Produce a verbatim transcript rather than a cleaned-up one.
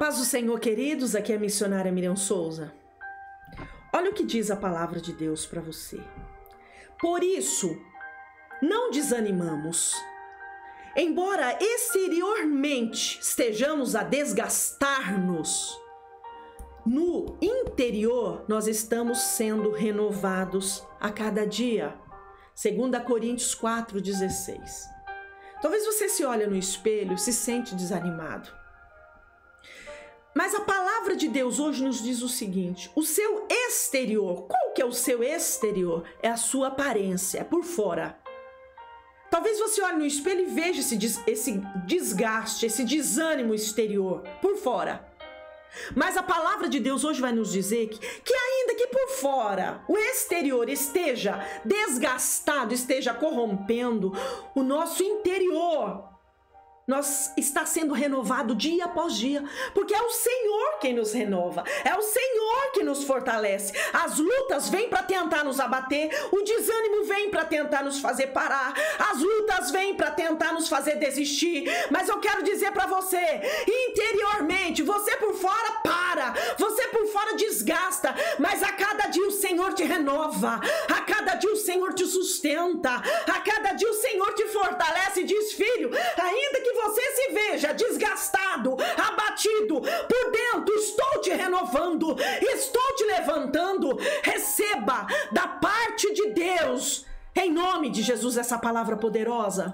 paz do Senhor, queridos, aqui é a missionária Mirian Souza. Olha o que diz a palavra de Deus para você. Por isso, não desanimamos. Embora exteriormente estejamos a desgastar-nos, no interior nós estamos sendo renovados a cada dia. Segunda Coríntios quatro, dezesseis. Talvez você se olhe no espelho e se sente desanimado. Mas a palavra de Deus hoje nos diz o seguinte: o seu exterior, qual que é o seu exterior? É a sua aparência, é por fora. Talvez você olhe no espelho e veja esse, des esse desgaste, esse desânimo exterior, por fora. Mas a palavra de Deus hoje vai nos dizer que, que ainda que por fora o exterior esteja desgastado, esteja corrompendo, o nosso interior nós está sendo renovado dia após dia, porque é o Senhor quem nos renova, é o Senhor que nos fortalece. As lutas vêm para tentar nos abater, o desânimo vem para tentar nos fazer parar, as lutas vêm para tentar nos fazer desistir, mas eu quero dizer para você, interiormente, você por fora para, você por fora desgasta, mas a cada dia o Senhor te renova, a cada dia o Senhor te sustenta, a cada dia o Senhor te fortalece e diz: filho, ainda que você se veja desgastado, abatido, por dentro estou te renovando, estou te levantando. Receba da parte de Deus, em nome de Jesus, essa palavra poderosa.